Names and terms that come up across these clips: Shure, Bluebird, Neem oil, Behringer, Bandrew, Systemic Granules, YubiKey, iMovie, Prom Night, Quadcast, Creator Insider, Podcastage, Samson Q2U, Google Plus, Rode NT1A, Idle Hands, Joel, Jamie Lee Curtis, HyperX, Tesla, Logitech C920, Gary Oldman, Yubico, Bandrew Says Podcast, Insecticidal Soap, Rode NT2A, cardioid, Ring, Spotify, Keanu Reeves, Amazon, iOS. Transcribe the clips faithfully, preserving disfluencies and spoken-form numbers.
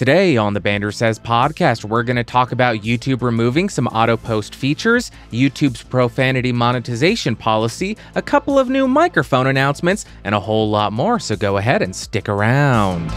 Today on the Bandrew Says Podcast, we're going to talk about YouTube removing some auto-post features, YouTube's profanity monetization policy, a couple of new microphone announcements, and a whole lot more, so go ahead and stick around.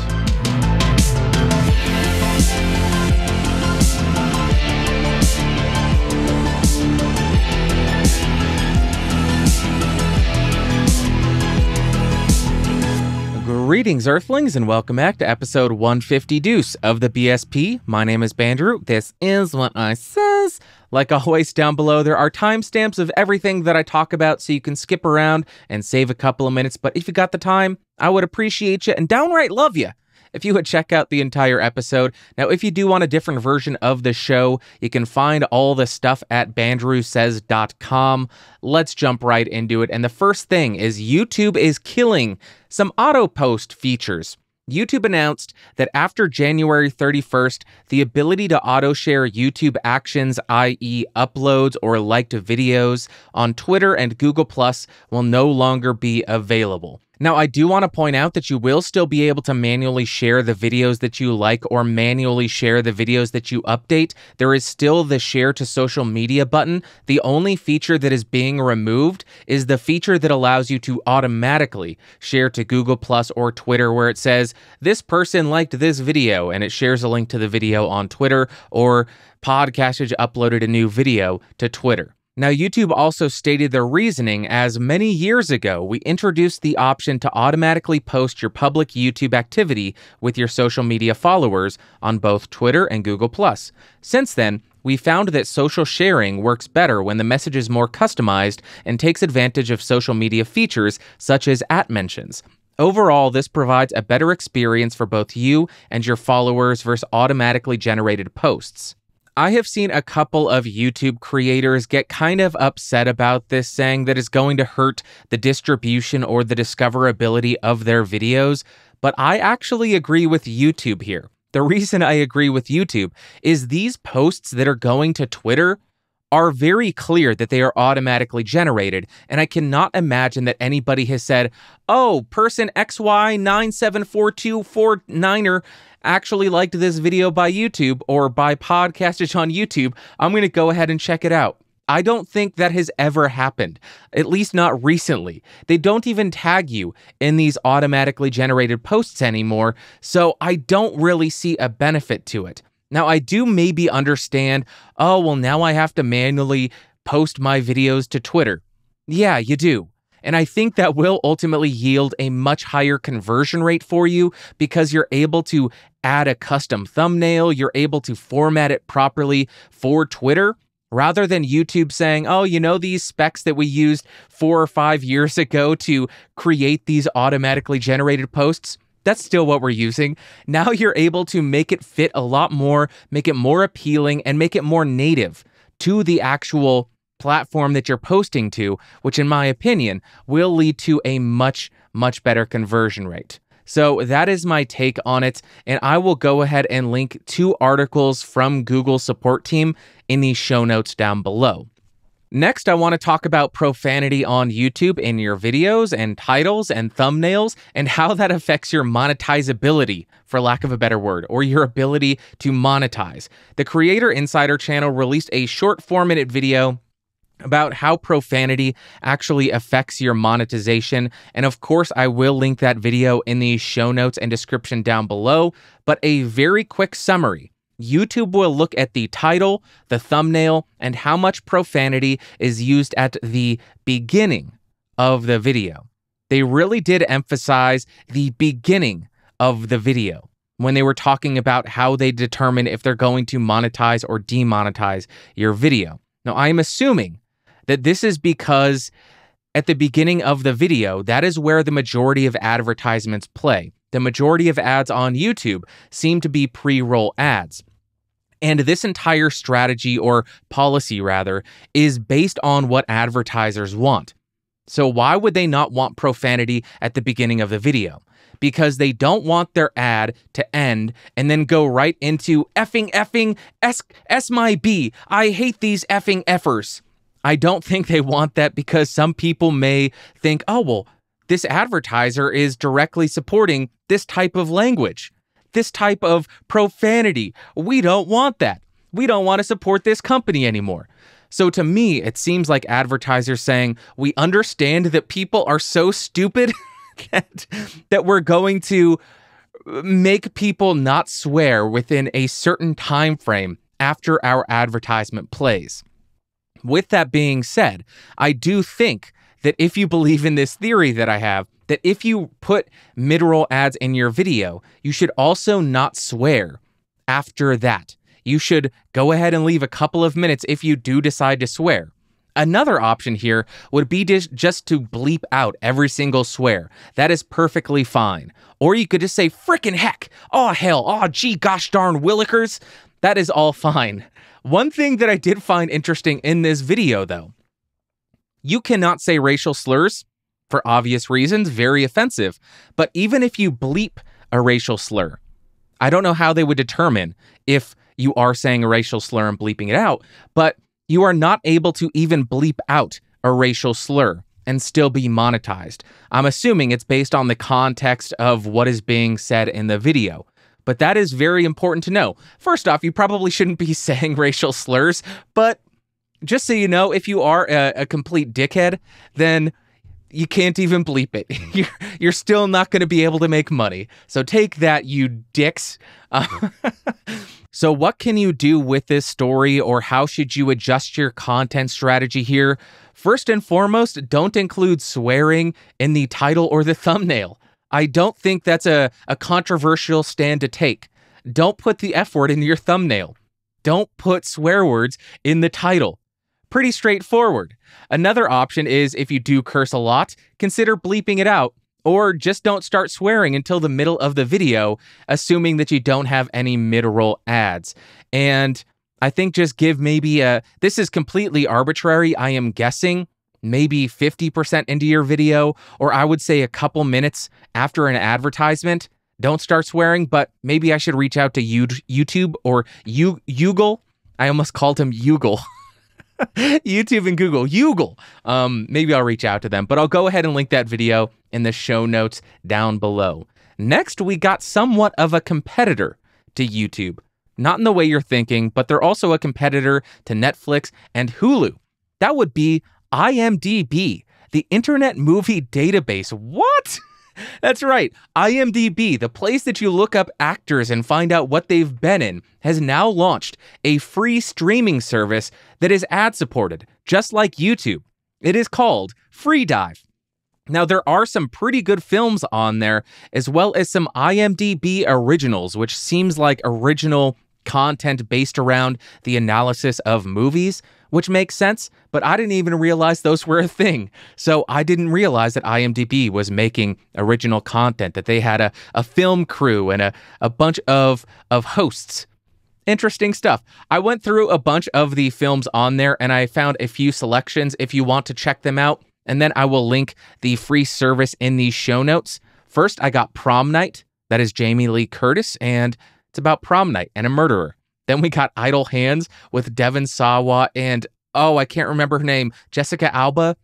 Greetings, Earthlings, and welcome back to episode one fifty-deuce of the B S P. My name is Bandrew. This is what I says. Like always, down below, there are timestamps of everything that I talk about, so you can skip around and save a couple of minutes. But if you got the time, I would appreciate you and downright love you if you would check out the entire episode. Now, if you do want a different version of the show, you can find all the stuff at bandrew says dot com. Let's jump right into it. And the first thing is YouTube is killing some auto-post features. YouTube announced that after January thirty-first, the ability to auto-share YouTube actions, that is uploads or liked videos, on Twitter and Google Plus will no longer be available. Now, I do want to point out that you will still be able to manually share the videos that you like or manually share the videos that you update. There is still the share to social media button. The only feature that is being removed is the feature that allows you to automatically share to Google Plus or Twitter, where it says, this person liked this video, and it shares a link to the video on Twitter, or Podcastage uploaded a new video to Twitter. Now, YouTube also stated their reasoning as many years ago, we introduced the option to automatically post your public YouTube activity with your social media followers on both Twitter and Google+. Since then, we found that social sharing works better when the message is more customized and takes advantage of social media features such as at mentions. Overall, this provides a better experience for both you and your followers versus automatically generated posts. I have seen a couple of YouTube creators get kind of upset about this, saying that it's going to hurt the distribution or the discoverability of their videos, but I actually agree with YouTube here. The reason I agree with YouTube is these posts that are going to Twitter are very clear that they are automatically generated, and I cannot imagine that anybody has said, oh, person X Y nine seven four two four niner actually liked this video by YouTube or by Podcastage on YouTube. I'm going to go ahead and check it out. I don't think that has ever happened, at least not recently. They don't even tag you in these automatically generated posts anymore, so I don't really see a benefit to it. Now, I do maybe understand, oh, well, now I have to manually post my videos to Twitter. Yeah, you do. And I think that will ultimately yield a much higher conversion rate for you because you're able to add a custom thumbnail, you're able to format it properly for Twitter, rather than YouTube saying, oh, you know, these specs that we used four or five years ago to create these automatically generated posts, that's still what we're using. Now you're able to make it fit a lot more, make it more appealing, and make it more native to the actual platform that you're posting to, which in my opinion will lead to a much, much better conversion rate. So that is my take on it, and I will go ahead and link two articles from Google's support team in the show notes down below. Next, I want to talk about profanity on YouTube in your videos and titles and thumbnails and how that affects your monetizability, for lack of a better word, or your ability to monetize. The Creator Insider channel released a short four-minute video about how profanity actually affects your monetization. And of course, I will link that video in the show notes and description down below. But a very quick summary. YouTube will look at the title, the thumbnail, and how much profanity is used at the beginning of the video. They really did emphasize the beginning of the video when they were talking about how they determine if they're going to monetize or demonetize your video. Now, I'm assuming that this is because at the beginning of the video, that is where the majority of advertisements play. The majority of ads on YouTube seem to be pre-roll ads. And this entire strategy, or policy rather, is based on what advertisers want. So why would they not want profanity at the beginning of the video? Because they don't want their ad to end and then go right into effing, effing, S, S my B. I hate these effing effers. I don't think they want that because some people may think, oh, well, this advertiser is directly supporting this type of language. this type of profanity. We don't want that. We don't want to support this company anymore. So to me, it seems like advertisers saying, we understand that people are so stupid that, that we're going to make people not swear within a certain time frame after our advertisement plays. With that being said, I do think that if you believe in this theory that I have, that if you put mid-roll ads in your video, you should also not swear after that. You should go ahead and leave a couple of minutes if you do decide to swear. Another option here would be just to bleep out every single swear. That is perfectly fine. Or you could just say, frickin' heck, aw hell, aw gee, gosh darn willikers. That is all fine. One thing that I did find interesting in this video, though, you cannot say racial slurs for obvious reasons, very offensive. But even if you bleep a racial slur, I don't know how they would determine if you are saying a racial slur and bleeping it out, but you are not able to even bleep out a racial slur and still be monetized. I'm assuming it's based on the context of what is being said in the video, but that is very important to know. First off, you probably shouldn't be saying racial slurs, but just so you know, if you are a, a complete dickhead, then you can't even bleep it. You're, you're still not going to be able to make money. So take that, you dicks. Uh, So what can you do with this story, or how should you adjust your content strategy here? First and foremost, don't include swearing in the title or the thumbnail. I don't think that's a, a controversial stand to take. Don't put the F word in your thumbnail. Don't put swear words in the title. Pretty straightforward. Another option is, if you do curse a lot, consider bleeping it out. Or just don't start swearing until the middle of the video, assuming that you don't have any mid-roll ads. And I think just give maybe a, this is completely arbitrary, I am guessing, maybe fifty percent into your video, or I would say a couple minutes after an advertisement. Don't start swearing, but maybe I should reach out to YouTube or you, Google. I almost called him Google. YouTube and Google, Google. Um, maybe I'll reach out to them, but I'll go ahead and link that video in the show notes down below. Next, we got somewhat of a competitor to YouTube. Not in the way you're thinking, but they're also a competitor to Netflix and Hulu. That would be I M D B, the Internet Movie Database. What? That's right. I M D B, the place that you look up actors and find out what they've been in, has now launched a free streaming service that is ad-supported, just like YouTube. It is called FreeDive. Now, there are some pretty good films on there, as well as some I M D B originals, which seems like original content based around the analysis of movies, which makes sense, but I didn't even realize those were a thing. So I didn't realize that I M D B was making original content, that they had a, a film crew and a, a bunch of, of hosts. Interesting stuff. I went through a bunch of the films on there and I found a few selections if you want to check them out. And then I will link the free service in the show notes. First, I got Prom Night. That is Jamie Lee Curtis, and it's about prom night and a murderer. Then we got Idle Hands with Devon Sawa and, oh, I can't remember her name, Jessica Alba.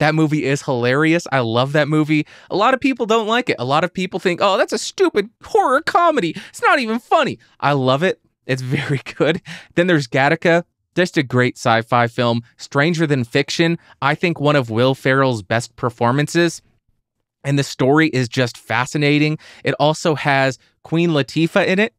That movie is hilarious. I love that movie. A lot of people don't like it. A lot of people think, oh, that's a stupid horror comedy. It's not even funny. I love it. It's very good. Then there's Gattaca, just a great sci-fi film. Stranger Than Fiction, I think one of Will Ferrell's best performances. And the story is just fascinating. It also has Queen Latifah in it.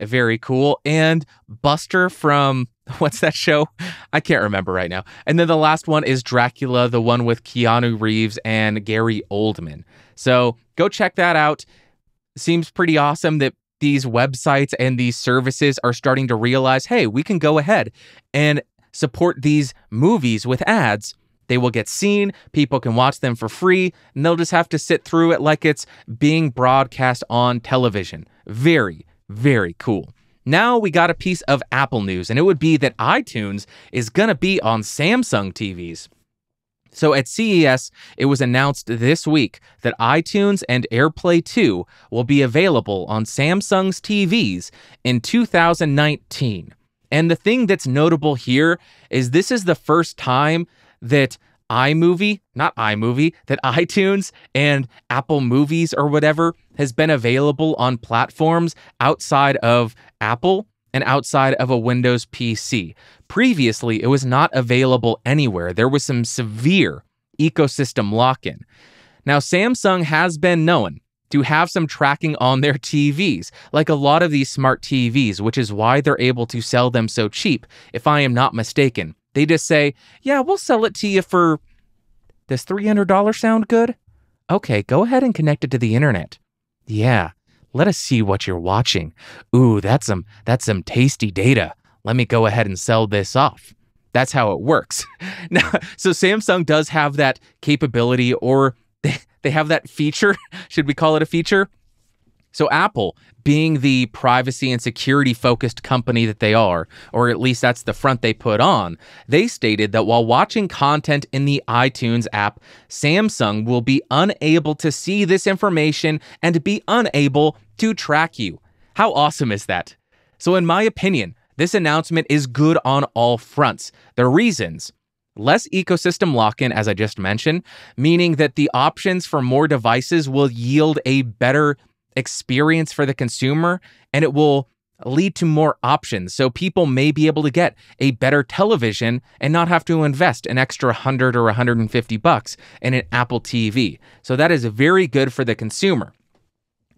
Very cool. And Buster from, what's that show? I can't remember right now. And then the last one is Dracula, the one with Keanu Reeves and Gary Oldman. So go check that out. Seems pretty awesome that these websites and these services are starting to realize, hey, we can go ahead and support these movies with ads. They will get seen, people can watch them for free, and they'll just have to sit through it like it's being broadcast on television. Very Very cool. Now we got a piece of Apple news, and it would be that iTunes is going to be on Samsung T Vs. So at C E S, it was announced this week that iTunes and AirPlay two will be available on Samsung's T Vs in two thousand nineteen. And the thing that's notable here is this is the first time that iMovie, not iMovie, that iTunes and Apple Movies or whatever has been available on platforms outside of Apple and outside of a Windows P C. Previously, it was not available anywhere. There was some severe ecosystem lock-in. Now, Samsung has been known to have some tracking on their T Vs, like a lot of these smart T Vs, which is why they're able to sell them so cheap, if I am not mistaken. They just say, yeah, we'll sell it to you for, does three hundred dollars sound good? Okay, go ahead and connect it to the internet. Yeah, let us see what you're watching. Ooh, that's some, that's some tasty data. Let me go ahead and sell this off. That's how it works. Now, so Samsung does have that capability, or they, they have that feature. Should we call it a feature? So Apple, being the privacy and security focused company that they are, or at least that's the front they put on, they stated that while watching content in the iTunes app, Samsung will be unable to see this information and be unable to track you. How awesome is that? So in my opinion, this announcement is good on all fronts. The reasons: less ecosystem lock-in, as I just mentioned, meaning that the options for more devices will yield a better experience for the consumer, and it will lead to more options. So people may be able to get a better television and not have to invest an extra one hundred or one hundred fifty bucks in an Apple T V. So that is very good for the consumer.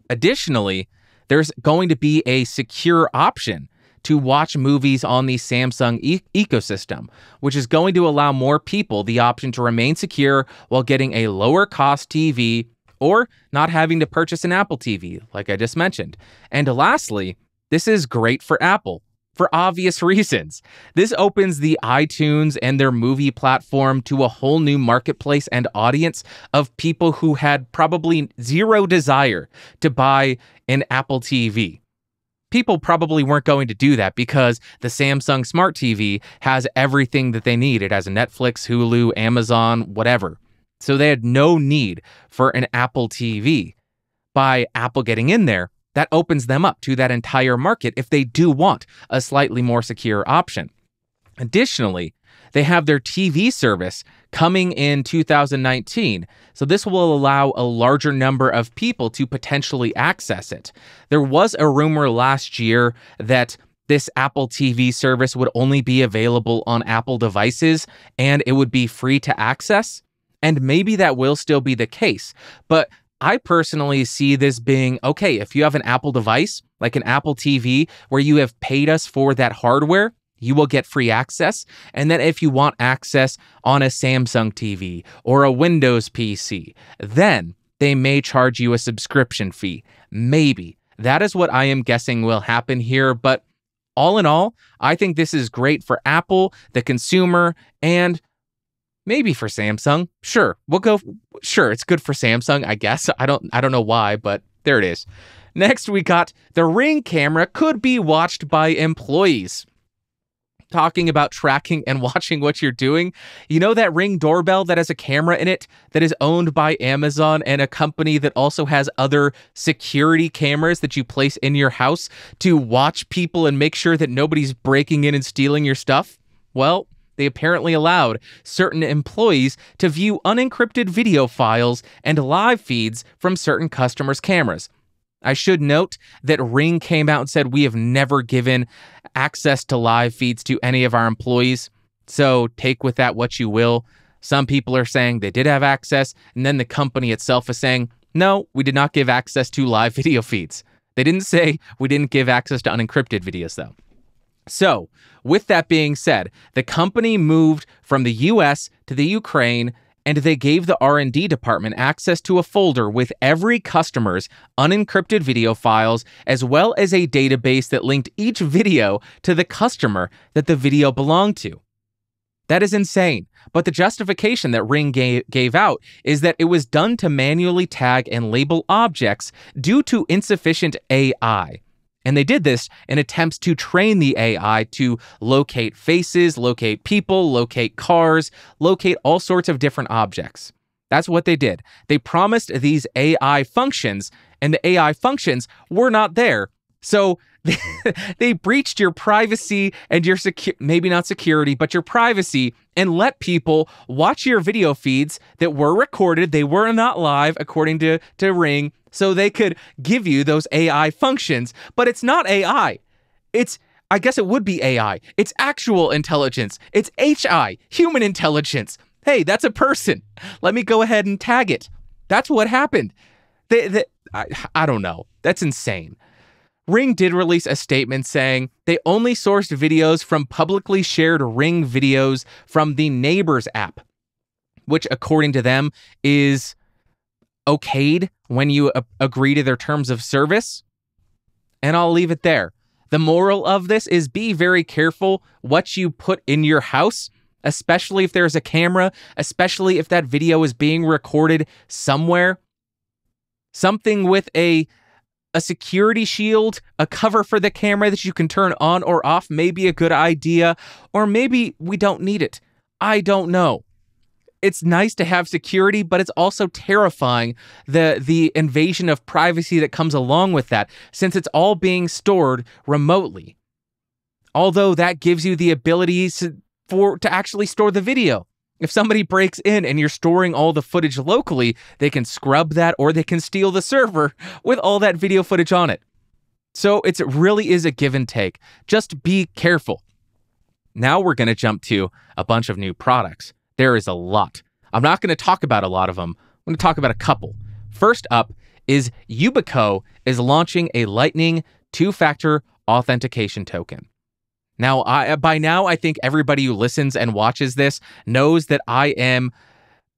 Additionally, there's going to be a secure option to watch movies on the Samsung e- ecosystem, which is going to allow more people the option to remain secure while getting a lower cost T V or not having to purchase an Apple T V, like I just mentioned. And lastly, this is great for Apple, for obvious reasons. This opens the iTunes and their movie platform to a whole new marketplace and audience of people who had probably zero desire to buy an Apple T V. People probably weren't going to do that because the Samsung Smart T V has everything that they need. It has Netflix, Hulu, Amazon, whatever. So they had no need for an Apple T V. By Apple getting in there, that opens them up to that entire market if they do want a slightly more secure option. Additionally, they have their T V service coming in two thousand nineteen, so this will allow a larger number of people to potentially access it. There was a rumor last year that this Apple T V service would only be available on Apple devices and it would be free to access, and maybe that will still be the case. But I personally see this being, okay, if you have an Apple device, like an Apple T V, where you have paid us for that hardware, you will get free access. And then if you want access on a Samsung T V or a Windows P C, then they may charge you a subscription fee. Maybe. That is what I am guessing will happen here. But all in all, I think this is great for Apple, the consumer, and maybe for Samsung. Sure, we'll go. Sure, it's good for Samsung, I guess. I don't I don't know why, but there it is. Next, we got the Ring camera could be watched by employees. Talking about tracking and watching what you're doing. You know that Ring doorbell that has a camera in it that is owned by Amazon and a company that also has other security cameras that you place in your house to watch people and make sure that nobody's breaking in and stealing your stuff? Well, they apparently allowed certain employees to view unencrypted video files and live feeds from certain customers' cameras. I should note that Ring came out and said, we have never given access to live feeds to any of our employees, so take with that what you will. Some people are saying they did have access, and then the company itself is saying, no, we did not give access to live video feeds. They didn't say we didn't give access to unencrypted videos, though. So, with that being said, the company moved from the U S to the Ukraine, and they gave the R and D department access to a folder with every customer's unencrypted video files, as well as a database that linked each video to the customer that the video belonged to. That is insane. But the justification that Ring gave, gave out is that it was done to manually tag and label objects due to insufficient A I. And they did this in attempts to train the A I to locate faces, locate people, locate cars, locate all sorts of different objects. That's what they did. They promised these A I functions, and the A I functions were not there. So they, they breached your privacy and your security, maybe not security, but your privacy, and let people watch your video feeds that were recorded. They were not live, according to, to Ring, so they could give you those A I functions. But it's not A I. It's, I guess it would be A I. It's actual intelligence. It's H I, human intelligence. Hey, that's a person. Let me go ahead and tag it. That's what happened. They, they, I, I don't know. That's insane. Ring did release a statement saying they only sourced videos from publicly shared Ring videos from the Neighbors app, which according to them is okayed when you a- agree to their terms of service. And I'll leave it there. The moral of this is be very careful what you put in your house, especially if there's a camera, especially if that video is being recorded somewhere. Something with a a security shield, a cover for the camera that you can turn on or off may be a good idea, or maybe we don't need it. I don't know. It's nice to have security, but it's also terrifying, the the invasion of privacy that comes along with that, since it's all being stored remotely. Although that gives you the ability to, for, to actually store the video. If somebody breaks in and you're storing all the footage locally, they can scrub that or they can steal the server with all that video footage on it. So it's, it really is a give and take. Just be careful. Now we're going to jump to a bunch of new products. There is a lot. I'm not going to talk about a lot of them. I'm going to talk about a couple. First up is Yubico is launching a Lightning two-factor authentication token. Now, I, by now, I think everybody who listens and watches this knows that I am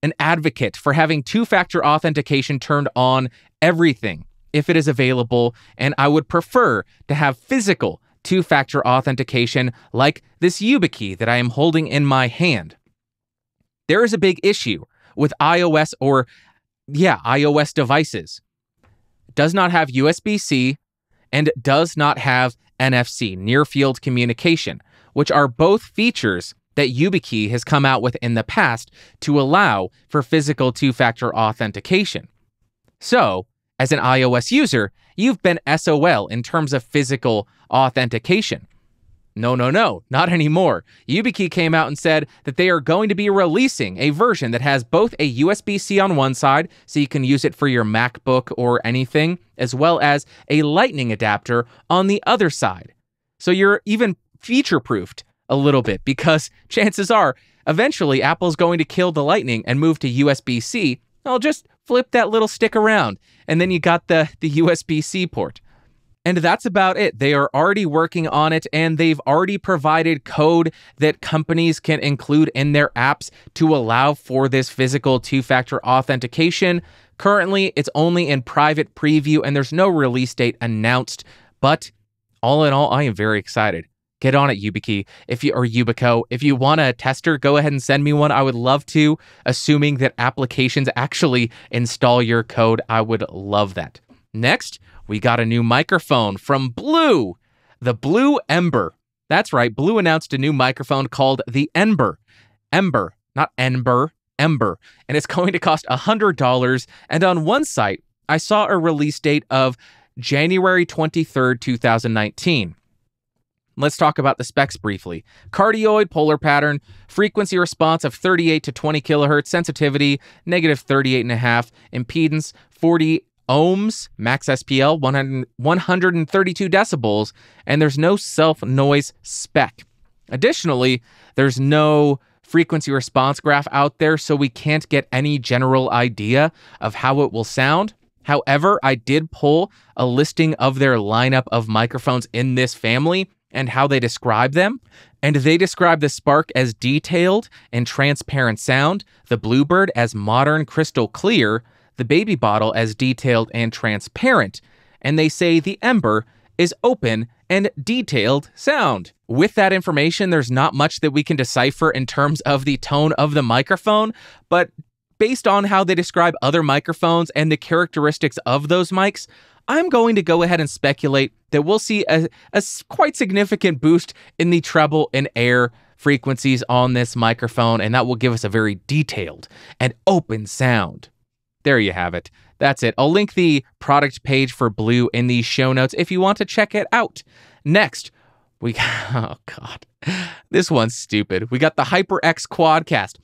an advocate for having two-factor authentication turned on everything if it is available, and I would prefer to have physical two-factor authentication like this YubiKey that I am holding in my hand. There is a big issue with iOS or, yeah, iOS devices. It does not have U S B C and does not have N F C, near field communication, which are both features that YubiKey has come out with in the past to allow for physical two-factor authentication. So, as an iOS user, you've been S O L in terms of physical authentication. No, no, no, not anymore. YubiKey came out and said that they are going to be releasing a version that has both a U S B C on one side, so you can use it for your MacBook or anything, as well as a Lightning adapter on the other side. So you're even future-proofed a little bit, because chances are, eventually Apple's going to kill the Lightning and move to U S B C. I'll just flip that little stick around, and then you got the, the U S B C port. And that's about it. They are already working on it, and they've already provided code that companies can include in their apps to allow for this physical two-factor authentication. Currently, it's only in private preview, and there's no release date announced. But all in all, I am very excited. Get on it, YubiKey, if you, or Yubico. If you want a tester, go ahead and send me one. I would love to, assuming that applications actually install your code. I would love that. Next, we got a new microphone from Blue, the Blue Ember. That's right, Blue announced a new microphone called the Ember. Ember, not Ember, Ember. And it's going to cost one hundred dollars. And on one site, I saw a release date of January twenty-third, two thousand nineteen. Let's talk about the specs briefly. Cardioid polar pattern, frequency response of thirty-eight to twenty kilohertz, sensitivity, negative thirty-eight and a half, impedance, forty ohms, max S P L, one hundred thirty-two decibels, and there's no self-noise spec. Additionally, there's no frequency response graph out there, so we can't get any general idea of how it will sound. However, I did pull a listing of their lineup of microphones in this family and how they describe them, and they describe the Spark as detailed and transparent sound, the Bluebird as modern crystal clear, the Baby Bottle as detailed and transparent, and they say the Ember is open and detailed sound. With that information, there's not much that we can decipher in terms of the tone of the microphone, but based on how they describe other microphones and the characteristics of those mics, I'm going to go ahead and speculate that we'll see a, a quite significant boost in the treble and air frequencies on this microphone, and that will give us a very detailed and open sound. There you have it. that's it. I'll link the product page for Blue in the show notes if you want to check it out. Next, we... Oh, God. This one's stupid. We got the HyperX Quadcast.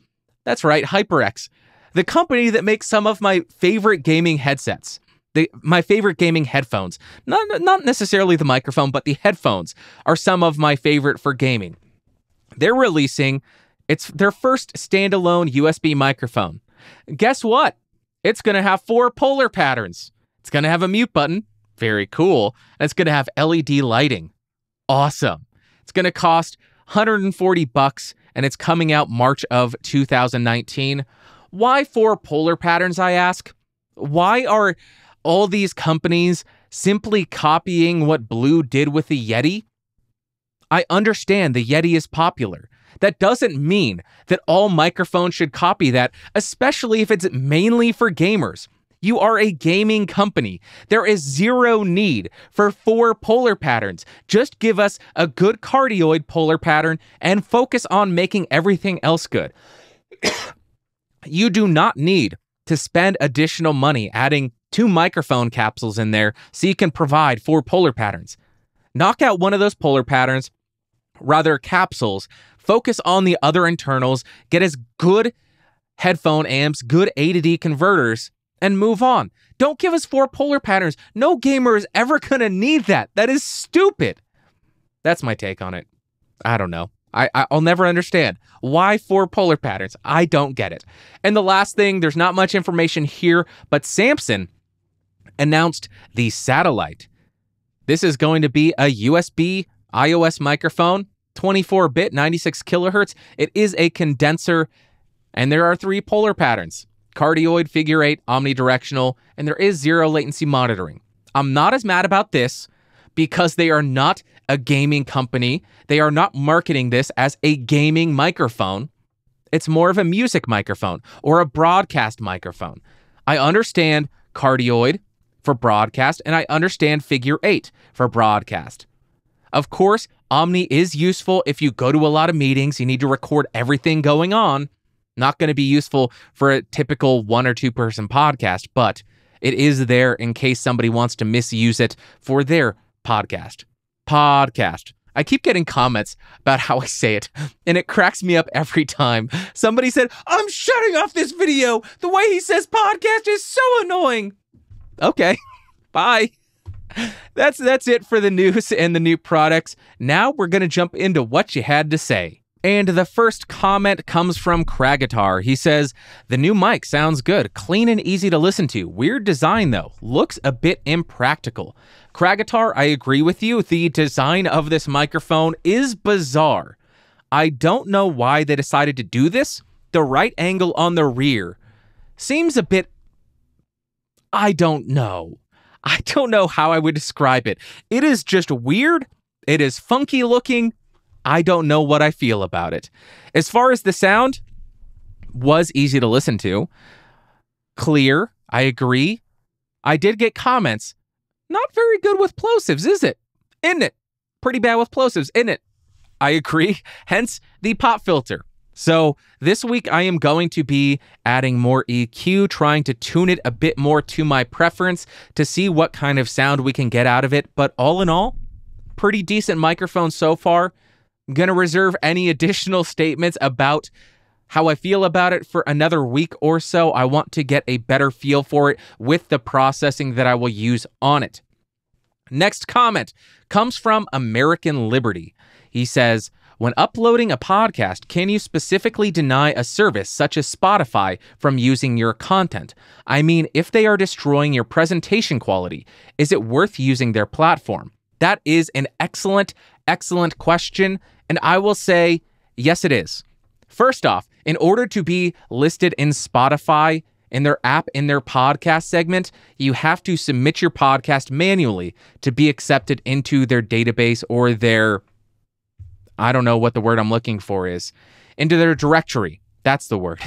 That's right, HyperX. The company that makes some of my favorite gaming headsets. The, my favorite gaming headphones. Not, not necessarily the microphone, but the headphones are some of my favorite for gaming. They're releasing... It's their first standalone U S B microphone. Guess what? It's going to have four polar patterns. It's going to have a mute button. Very cool. And it's going to have L E D lighting. Awesome. It's going to cost one hundred forty bucks, and it's coming out March of two thousand nineteen. Why four polar patterns, I ask? Why are all these companies simply copying what Blue did with the Yeti? I understand the Yeti is popular. That doesn't mean that all microphones should copy that, especially if it's mainly for gamers. You are a gaming company. There is zero need for four polar patterns. Just give us a good cardioid polar pattern and focus on making everything else good. You do not need to spend additional money adding two microphone capsules in there so you can provide four polar patterns. Knock out one of those polar patterns, rather capsules, focus on the other internals, get as good headphone amps, good A to D converters, and move on. Don't give us four polar patterns. No gamer is ever going to need that. That is stupid. That's my take on it. I don't know. I, I'll never understand. Why four polar patterns? I don't get it. And the last thing, there's not much information here, but Samson announced the Satellite. This is going to be a U S B iOS microphone, twenty-four bit, ninety-six kilohertz. It is a condenser, and there are three polar patterns: cardioid, figure eight, omnidirectional, and there is zero latency monitoring. I'm not as mad about this because they are not a gaming company. They are not marketing this as a gaming microphone. It's more of a music microphone or a broadcast microphone. I understand cardioid for broadcast, and I understand figure eight for broadcast. Of course, Omni is useful if you go to a lot of meetings, you need to record everything going on. Not going to be useful for a typical one or two person podcast, but it is there in case somebody wants to misuse it for their podcast. Podcast. I keep getting comments about how I say it, and it cracks me up every time. Somebody said, "I'm shutting off this video. The way he says podcast is so annoying." Okay, bye. That's that's it for the news and the new products. Now we're going to jump into what you had to say. And the first comment comes from Cragatar. He says, "The new mic sounds good, clean and easy to listen to. Weird design though, looks a bit impractical." Cragatar, I agree with you. The design of this microphone is bizarre. I don't know why they decided to do this. The right angle on the rear seems a bit... I don't know. I don't know how I would describe it. It is just weird. It is funky looking. I don't know what I feel about it. As far as the sound, was easy to listen to. Clear. I agree. I did get comments. Not very good with plosives, is it? Isn't it? Pretty bad with plosives, isn't it? I agree. Hence the pop filter. So this week I am going to be adding more E Q, trying to tune it a bit more to my preference to see what kind of sound we can get out of it. But all in all, pretty decent microphone so far. I'm going to reserve any additional statements about how I feel about it for another week or so. I want to get a better feel for it with the processing that I will use on it. Next comment comes from American Liberty. He says, "When uploading a podcast, can you specifically deny a service such as Spotify from using your content? I mean, if they are destroying your presentation quality, is it worth using their platform?" That is an excellent, excellent question, and I will say, yes, it is. First off, in order to be listed in Spotify, in their app, in their podcast segment, you have to submit your podcast manually to be accepted into their database or their... I don't know what the word I'm looking for is, into their directory. That's the word.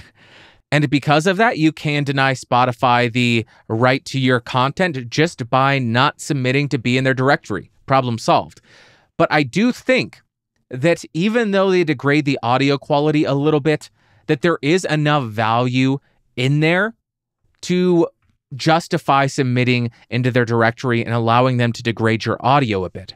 And because of that, you can deny Spotify the right to your content just by not submitting to be in their directory. Problem solved. But I do think that even though they degrade the audio quality a little bit, that there is enough value in there to justify submitting into their directory and allowing them to degrade your audio a bit.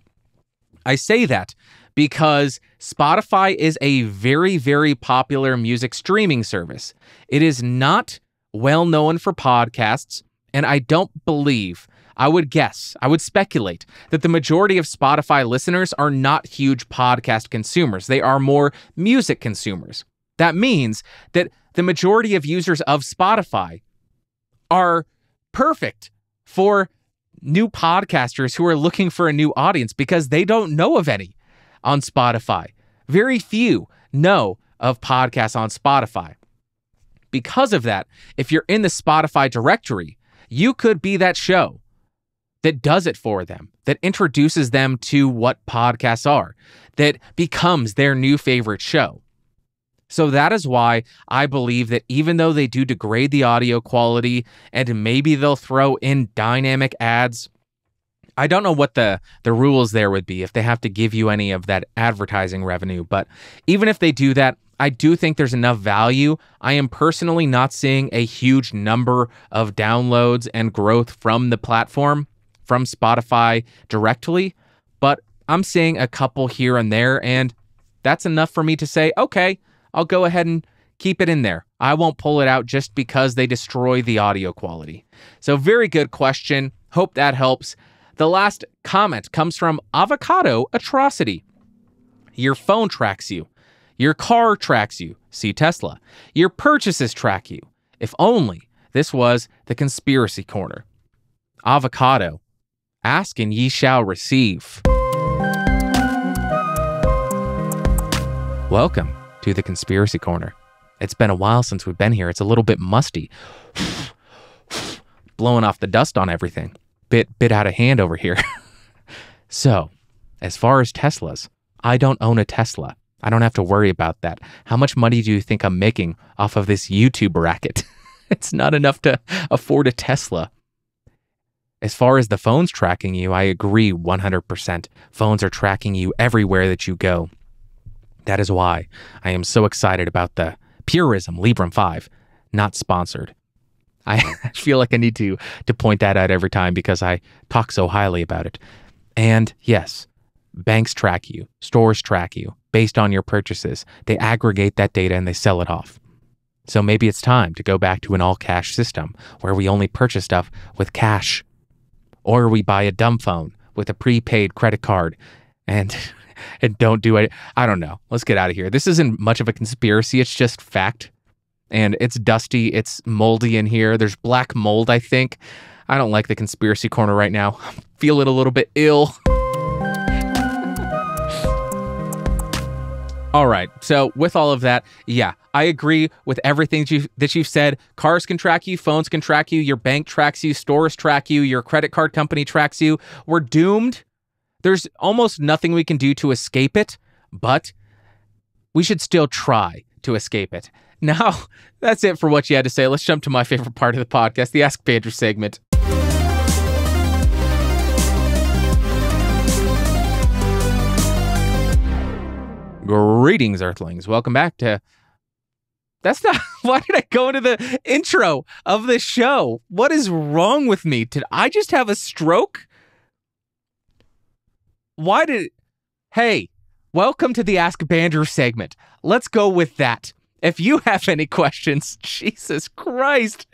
I say that because Spotify is a very, very popular music streaming service. It is not well known for podcasts, and I don't believe, I would guess, I would speculate that the majority of Spotify listeners are not huge podcast consumers. They are more music consumers. That means that the majority of users of Spotify are perfect for new podcasters who are looking for a new audience because they don't know of any on Spotify. Very few know of podcasts on Spotify. Because of that, if you're in the Spotify directory, you could be that show that does it for them, that introduces them to what podcasts are, that becomes their new favorite show. So that is why I believe that even though they do degrade the audio quality and maybe they'll throw in dynamic ads, I don't know what the, the rules there would be if they have to give you any of that advertising revenue. But even if they do that, I do think there's enough value. I am personally not seeing a huge number of downloads and growth from the platform, from Spotify directly, but I'm seeing a couple here and there, and that's enough for me to say, okay, I'll go ahead and keep it in there. I won't pull it out just because they destroy the audio quality. So very good question. Hope that helps. The last comment comes from Avocado Atrocity. Your phone tracks you. Your car tracks you. See Tesla. Your purchases track you. If only this was the Conspiracy Corner. Avocado, ask and ye shall receive. Welcome to the Conspiracy Corner. It's been a while since we've been here. It's a little bit musty. Blowing off the dust on everything. Bit, bit out of hand over here. So, as far as Teslas, I don't own a Tesla. I don't have to worry about that. How much money do you think I'm making off of this YouTube racket? It's not enough to afford a Tesla. As far as the phones tracking you, I agree one hundred percent. Phones are tracking you everywhere that you go. That is why I am so excited about the Purism Librem five, not sponsored. I feel like I need to, to point that out every time because I talk so highly about it. And yes, banks track you, stores track you based on your purchases. They aggregate that data and they sell it off. So maybe it's time to go back to an all-cash system where we only purchase stuff with cash, or we buy a dumb phone with a prepaid credit card and... and don't do it. I don't know. Let's get out of here. This isn't much of a conspiracy. It's just fact. And it's dusty. It's moldy in here. There's black mold, I think. I don't like the Conspiracy Corner right now. I feel it a little bit ill. All right. So with all of that, yeah, I agree with everything that you've, that you've said. Cars can track you. Phones can track you. Your bank tracks you. Stores track you. Your credit card company tracks you. We're doomed. There's almost nothing we can do to escape it, but we should still try to escape it. Now, that's it for what you had to say. Let's jump to my favorite part of the podcast, the Ask Bandrew segment. Greetings, Earthlings. Welcome back to... That's not... Why did I go into the intro of the show? What is wrong with me? Did I just have a stroke? Why did... Hey, welcome to the Ask Bandrew segment. Let's go with that. If you have any questions, Jesus Christ,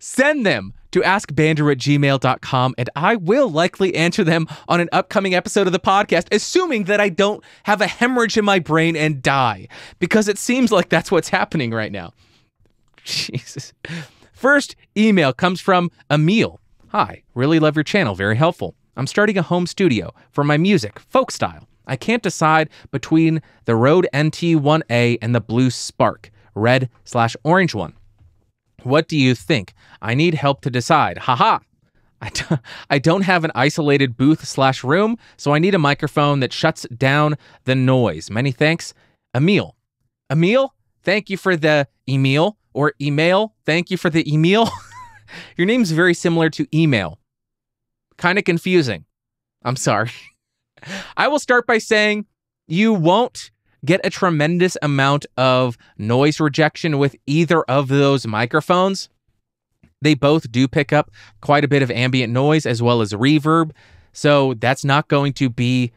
send them to ask bandrew at gmail dot com, and I will likely answer them on an upcoming episode of the podcast, assuming that I don't have a hemorrhage in my brain and die, because it seems like that's what's happening right now. Jesus. First email comes from Emil. Hi, really love your channel. Very helpful. I'm starting a home studio for my music, folk style. I can't decide between the Rode N T one A and the Blue Spark, red slash orange one. What do you think? I need help to decide. Haha. I, d- I don't have an isolated booth slash room, so I need a microphone that shuts down the noise. Many thanks, Emil. Emil, thank you for the Emil, or email. Thank you for the Emil. Your name's very similar to email. Kind of confusing. I'm sorry. I will start by saying you won't get a tremendous amount of noise rejection with either of those microphones. They both do pick up quite a bit of ambient noise as well as reverb, so that's not going to be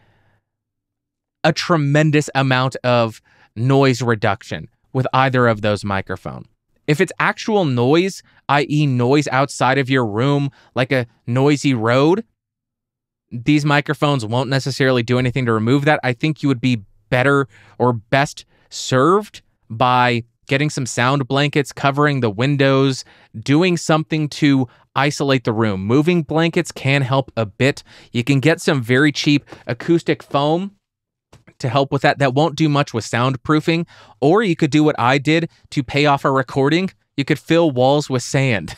a tremendous amount of noise reduction with either of those microphones. If it's actual noise, that is noise outside of your room, like a noisy road, these microphones won't necessarily do anything to remove that. I think you would be better or best served by getting some sound blankets, covering the windows, doing something to isolate the room. Moving blankets can help a bit. You can get some very cheap acoustic foam to help with that. That won't do much with soundproofing. Or you could do what I did to pay off a recording. You could fill walls with sand.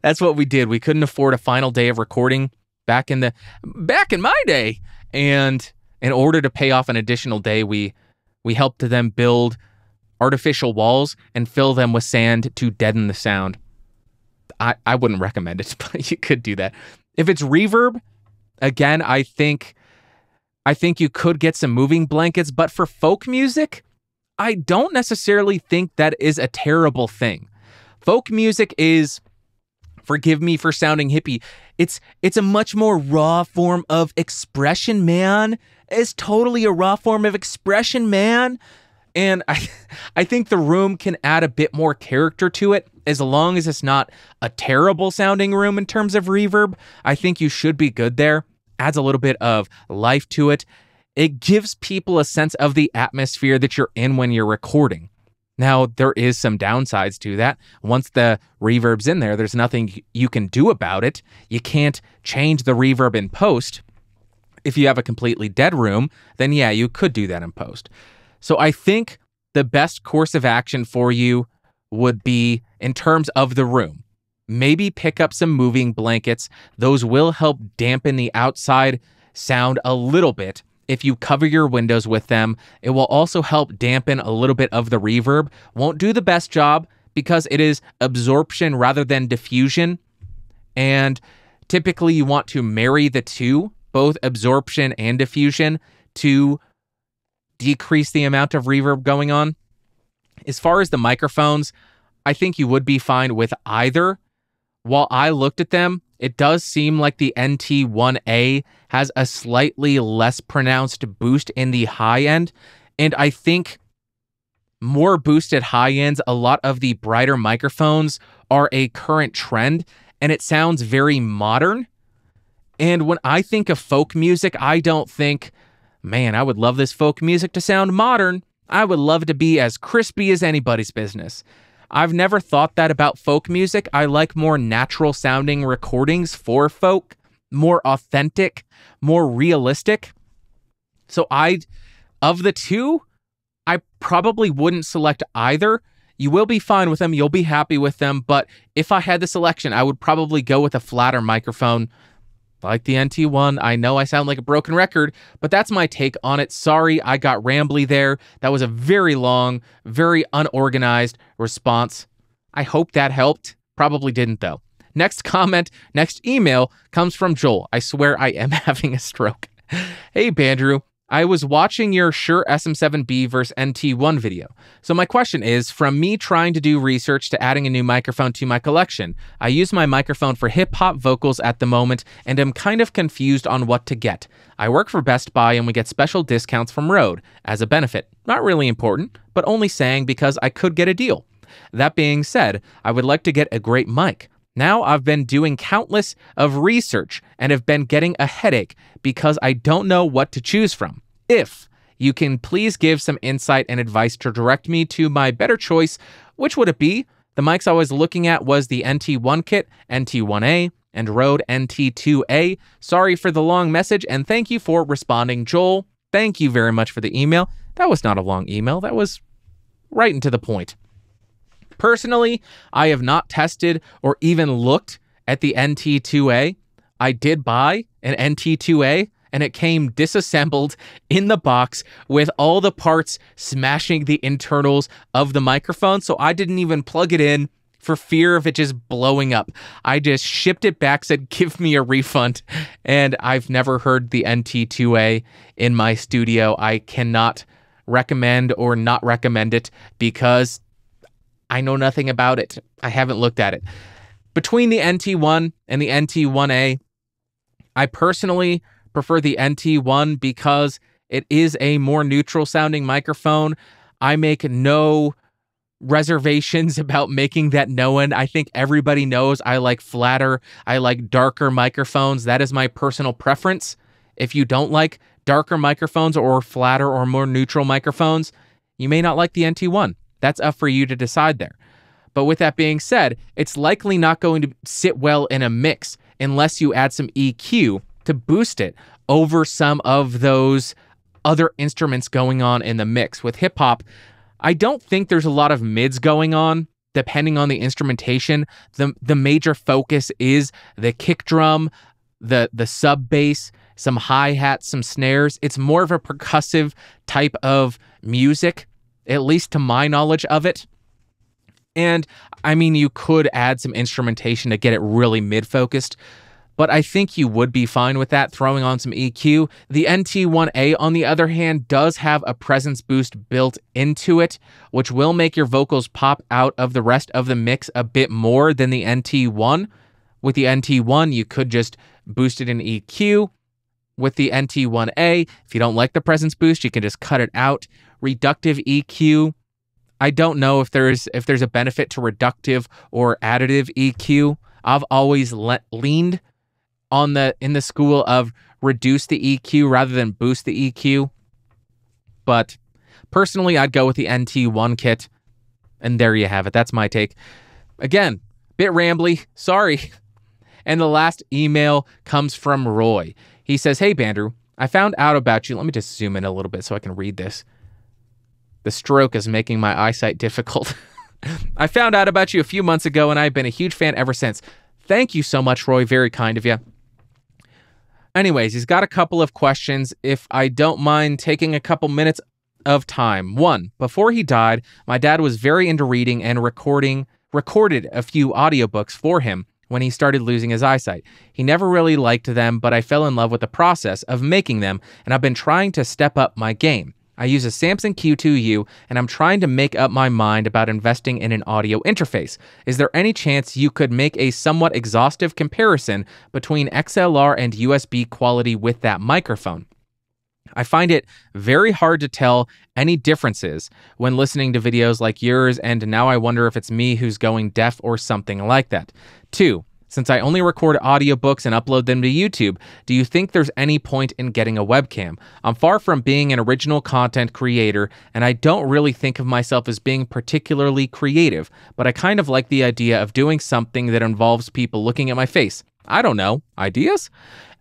That's what we did. We couldn't afford a final day of recording back in the back in my day. And in order to pay off an additional day, we we helped them build artificial walls and fill them with sand to deaden the sound. I, I wouldn't recommend it, but you could do that. If it's reverb, again, I think I think you could get some moving blankets, but for folk music, I don't necessarily think that is a terrible thing. Folk music is, forgive me for sounding hippie, it's it's a much more raw form of expression, man. It's totally a raw form of expression, man. And I, I think the room can add a bit more character to it. As long as it's not a terrible sounding room in terms of reverb, I think you should be good there. Adds a little bit of life to it. It gives people a sense of the atmosphere that you're in when you're recording. Now, there is some downsides to that. Once the reverb's in there, there's nothing you can do about it. You can't change the reverb in post. If you have a completely dead room, then yeah, you could do that in post. So I think the best course of action for you would be in terms of the room. Maybe pick up some moving blankets. Those will help dampen the outside sound a little bit. If you cover your windows with them, it will also help dampen a little bit of the reverb. Won't do the best job because it is absorption rather than diffusion. And typically you want to marry the two, both absorption and diffusion, to decrease the amount of reverb going on. As far as the microphones, I think you would be fine with either. While I looked at them, it does seem like the N T one A has a slightly less pronounced boost in the high end, and I think more boosted high ends, a lot of the brighter microphones are a current trend, and it sounds very modern. And when I think of folk music, I don't think, man, I would love this folk music to sound modern. I would love to be as crispy as anybody's business. I've never thought that about folk music. I like more natural sounding recordings for folk, more authentic, more realistic. So I, of the two, I probably wouldn't select either. You will be fine with them. You'll be happy with them. But if I had the selection, I would probably go with a flatter microphone like the N T one. I know I sound like a broken record, but that's my take on it. Sorry, I got rambly there. That was a very long, very unorganized response. I hope that helped. Probably didn't though. Next comment, next email comes from Joel. I swear I am having a stroke. Hey, Bandrew, I was watching your Shure S M seven B versus N T one video. So my question is, from me trying to do research to adding a new microphone to my collection, I use my microphone for hip-hop vocals at the moment and am kind of confused on what to get. I work for Best Buy and we get special discounts from Rode as a benefit. Not really important, but only saying because I could get a deal. That being said, I would like to get a great mic. Now I've been doing countless of research and have been getting a headache because I don't know what to choose from. If you can please give some insight and advice to direct me to my better choice, which would it be? The mics I was looking at was the N T one kit, N T one A, and Rode N T two A. Sorry for the long message and thank you for responding, Joel. Thank you very much for the email. That was not a long email. That was right into the point. Personally, I have not tested or even looked at the N T two A. I did buy an N T two A, and it came disassembled in the box with all the parts smashing the internals of the microphone, so I didn't even plug it in for fear of it just blowing up. I just shipped it back, said, give me a refund, and I've never heard the N T two A in my studio. I cannot recommend or not recommend it because I know nothing about it. I haven't looked at it. Between the N T one and the N T one A, I personally prefer the N T one because it is a more neutral sounding microphone. I make no reservations about making that known. I think everybody knows I like flatter, I like darker microphones. That is my personal preference. If you don't like darker microphones or flatter or more neutral microphones, you may not like the N T one. That's up for you to decide there. But with that being said, it's likely not going to sit well in a mix unless you add some E Q to boost it over some of those other instruments going on in the mix. With hip-hop, I don't think there's a lot of mids going on, depending on the instrumentation. The, the major focus is the kick drum, the, the sub-bass, some hi-hats, some snares. It's more of a percussive type of music, at least to my knowledge of it. And, I mean, you could add some instrumentation to get it really mid-focused, but I think you would be fine with that, throwing on some E Q. The N T one A, on the other hand, does have a presence boost built into it, which will make your vocals pop out of the rest of the mix a bit more than the N T one. With the N T one, you could just boost it in E Q. With the N T one A, if you don't like the presence boost, you can just cut it out. Reductive E Q. I don't know if there's if there's a benefit to reductive or additive E Q. I've always le- leaned on the in the school of reduce the E Q rather than boost the E Q. But personally, I'd go with the N T one kit. And there you have it. That's my take. Again, bit rambly. Sorry. And the last email comes from Roy. He says, "Hey, Bandrew, I found out about you." Let me just zoom in a little bit so I can read this. The stroke is making my eyesight difficult. "I found out about you a few months ago, and I've been a huge fan ever since." Thank you so much, Roy. Very kind of you. Anyways, he's got a couple of questions, if I don't mind taking a couple minutes of time. One, before he died, my dad was very into reading and recording, recorded a few audiobooks for him when he started losing his eyesight. He never really liked them, but I fell in love with the process of making them, and I've been trying to step up my game. I use a Samsung Q two U, and I'm trying to make up my mind about investing in an audio interface. Is there any chance you could make a somewhat exhaustive comparison between X L R and U S B quality with that microphone? I find it very hard to tell any differences when listening to videos like yours, and now I wonder if it's me who's going deaf or something like that. Two, since I only record audiobooks and upload them to YouTube, do you think there's any point in getting a webcam? I'm far from being an original content creator, and I don't really think of myself as being particularly creative, but I kind of like the idea of doing something that involves people looking at my face. I don't know. Ideas?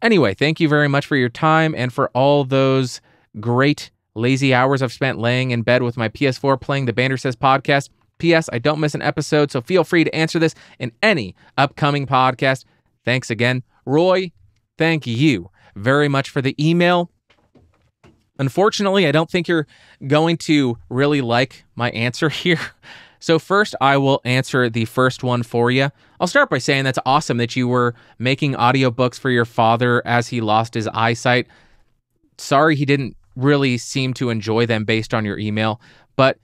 Anyway, thank you very much for your time and for all those great lazy hours I've spent laying in bed with my P S four playing the Bandrew Says Podcast. P S. I don't miss an episode, so feel free to answer this in any upcoming podcast. Thanks again. Roy, thank you very much for the email. Unfortunately, I don't think you're going to really like my answer here. So first, I will answer the first one for you. I'll start by saying that's awesome that you were making audiobooks for your father as he lost his eyesight. Sorry he didn't really seem to enjoy them based on your email, but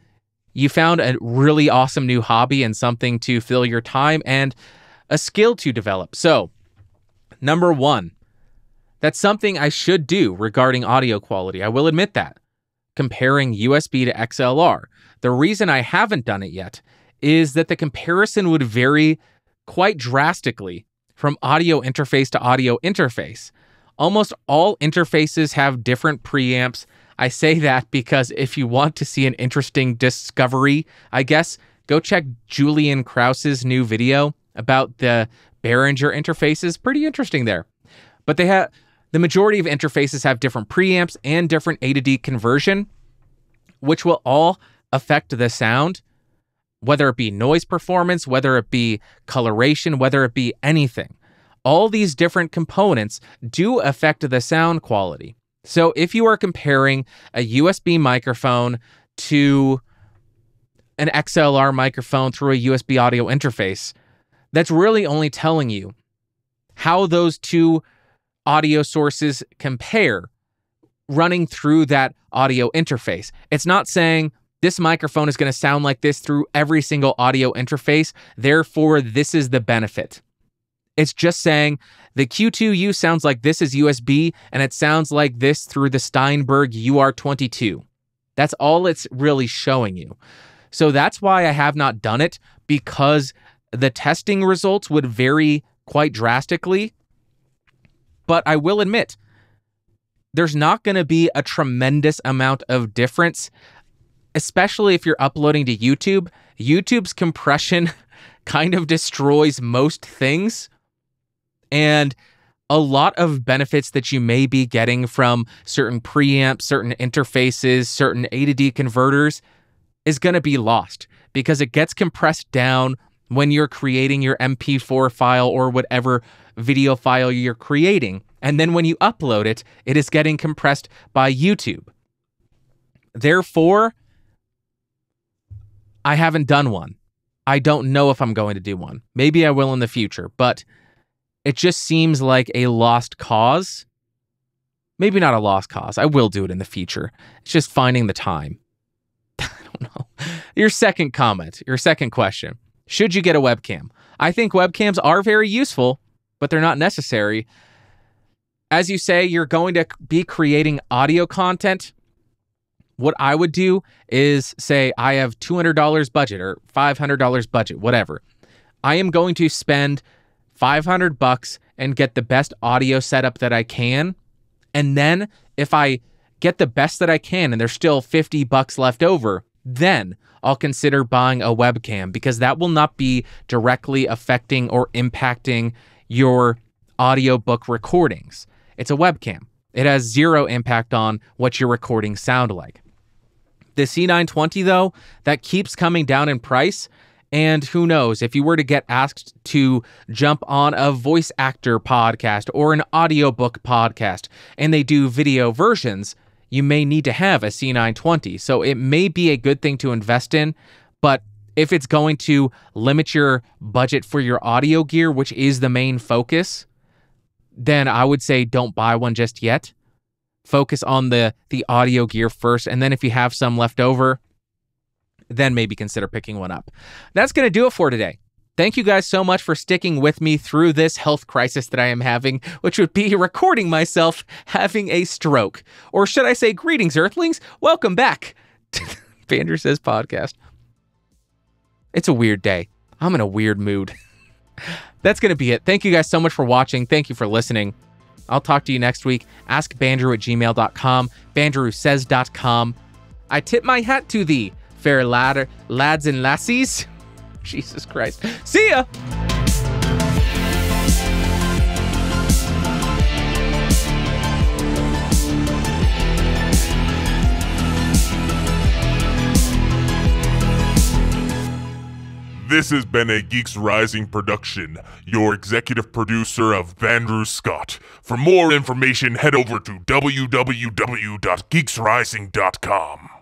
you found a really awesome new hobby and something to fill your time and a skill to develop. So, number one, that's something I should do regarding audio quality. I will admit that. Comparing U S B to X L R. The reason I haven't done it yet is that the comparison would vary quite drastically from audio interface to audio interface. Almost all interfaces have different preamps. I say that because if you want to see an interesting discovery, I guess, go check Julian Krause's new video about the Behringer interfaces. Pretty interesting there. But they have the majority of interfaces have different preamps and different A to D conversion, which will all affect the sound, whether it be noise performance, whether it be coloration, whether it be anything. All these different components do affect the sound quality. So if you are comparing a U S B microphone to an X L R microphone through a U S B audio interface, that's really only telling you how those two audio sources compare running through that audio interface. It's not saying This microphone is going to sound like this through every single audio interface. Therefore, this is the benefit. It's just saying the Q two U sounds like this is U S B, and it sounds like this through the Steinberg U R twenty-two. That's all it's really showing you. So that's why I have not done it, because the testing results would vary quite drastically. But I will admit, there's not going to be a tremendous amount of difference, especially if you're uploading to YouTube. YouTube's compression kind of destroys most things. And a lot of benefits that you may be getting from certain preamps, certain interfaces, certain A to D converters is going to be lost because it gets compressed down when you're creating your M P four file or whatever video file you're creating. And then when you upload it, it is getting compressed by YouTube. Therefore, I haven't done one. I don't know if I'm going to do one. Maybe I will in the future, but it just seems like a lost cause. Maybe not a lost cause. I will do it in the future. It's just finding the time. I don't know. Your second comment, your second question. Should you get a webcam? I think webcams are very useful, but they're not necessary. As you say, you're going to be creating audio content. What I would do is say I have two hundred dollars budget or five hundred dollars budget, whatever. I am going to spend five hundred bucks and get the best audio setup that I can. And then if I get the best that I can and there's still fifty bucks left over, then I'll consider buying a webcam, because that will not be directly affecting or impacting your audiobook recordings. It's a webcam. It has zero impact on what your recordings sound like. The C nine twenty, though, that keeps coming down in price. And who knows, if you were to get asked to jump on a voice actor podcast or an audiobook podcast and they do video versions, you may need to have a C nine twenty. So it may be a good thing to invest in, but if it's going to limit your budget for your audio gear, which is the main focus, then I would say don't buy one just yet. Focus on the the audio gear first, and then if you have some left over, then maybe consider picking one up. That's going to do it for today. Thank you guys so much for sticking with me through this health crisis that I am having, which would be recording myself having a stroke. Or should I say, greetings, Earthlings. Welcome back to the Bandrew Says Podcast. It's a weird day. I'm in a weird mood. That's going to be it. Thank you guys so much for watching. Thank you for listening. I'll talk to you next week. Ask Bandrew at gmail dot com, bandrew says dot com. I tip my hat to thee, fair lad, lads and lassies. Jesus Christ. See ya! This has been a Geeks Rising production, your executive producer of Bandrew Scott. For more information, head over to w w w dot geeks rising dot com.